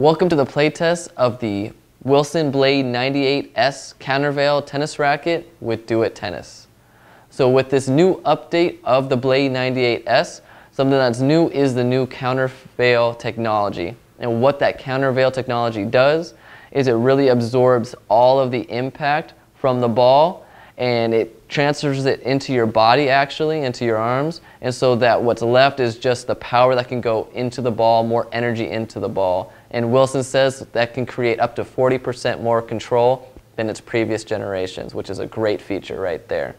Welcome to the playtest of the Wilson Blade 98S Countervail tennis racket with Do It Tennis. So with this new update of the Blade 98S, something that's new is the new Countervail technology. And what that Countervail technology does is it really absorbs all of the impact from the ball and it transfers it into your body actually, into your arms, and so that what's left is just the power that can go into the ball, more energy into the ball. And Wilson says that can create up to 40% more control than its previous generations, which is a great feature right there.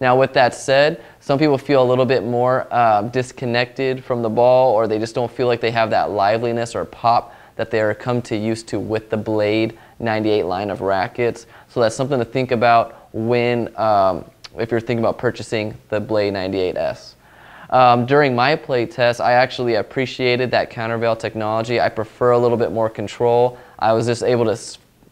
Now with that said, some people feel a little bit more disconnected from the ball, or they just don't feel like they have that liveliness or pop that they are used to with the Blade 98 line of rackets. So that's something to think about when, if you're thinking about purchasing the Blade 98S. During my play test, I actually appreciated that Countervail technology. I prefer a little bit more control. I was just able to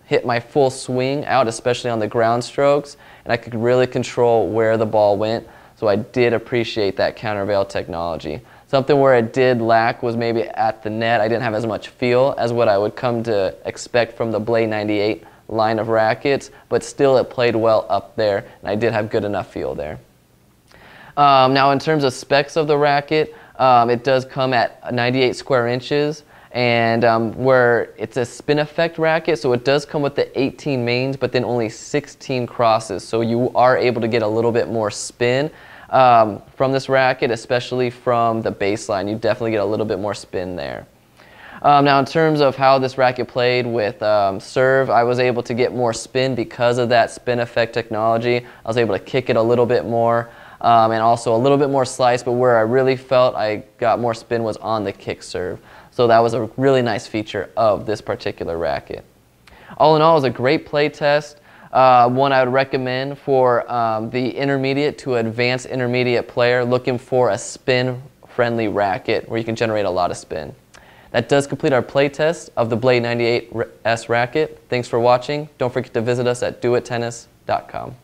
hit my full swing out, especially on the ground strokes, and I could really control where the ball went. So I did appreciate that Countervail technology. Something where it did lack was maybe at the net. I didn't have as much feel as what I would come to expect from the Blade 98 line of rackets, but still it played well up there, and I did have good enough feel there. Now in terms of specs of the racket, it does come at 98 square inches, and where it's a spin effect racket, so it does come with the 18 mains, but then only 16 crosses, so you are able to get a little bit more spin from this racket, especially from the baseline. You definitely get a little bit more spin there. Now in terms of how this racket played with serve, I was able to get more spin because of that spin effect technology. I was able to kick it a little bit more. And also a little bit more slice, but where I really felt I got more spin was on the kick serve. So that was a really nice feature of this particular racket. All in all, it was a great play test. One I would recommend for the intermediate to advanced intermediate player looking for a spin-friendly racket where you can generate a lot of spin. That does complete our play test of the Blade 98S racket. Thanks for watching. Don't forget to visit us at doittennis.com.